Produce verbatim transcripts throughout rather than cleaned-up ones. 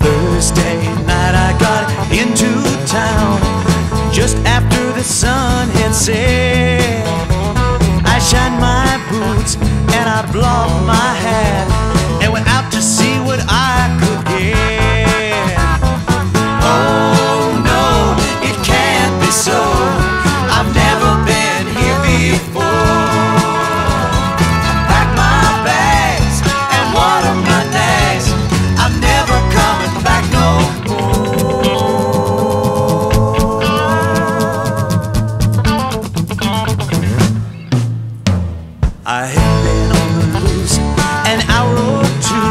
Thursday night I got into town just after the sun had set. I shined my boots and I blocked my hat and went out to see what I could get. Oh no, it can't be so. I've never been here before. I packed my bags and watered my nags. I'm never coming back no more. I have been on the loose an hour or two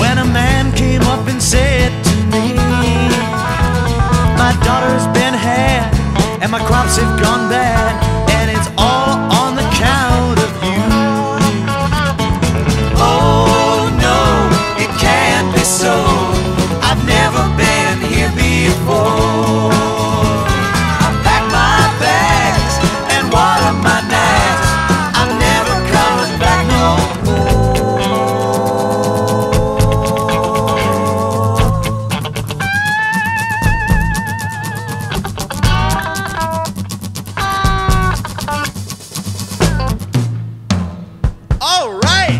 when a man came up and said to me, "My daughter's been had and my crops have gone bad, and it's all on the count of you." Oh no, it can't be so. I've never been here before. I packed my bags and watered my nags. I'm never coming back no more. All right.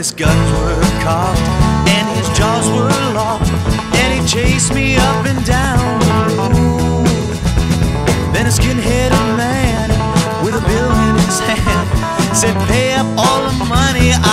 His guns were cocked and his jaws were locked, and he chased me up and down the room. Then a skin-headed man with a bill in his hand said, "Pay up all the money I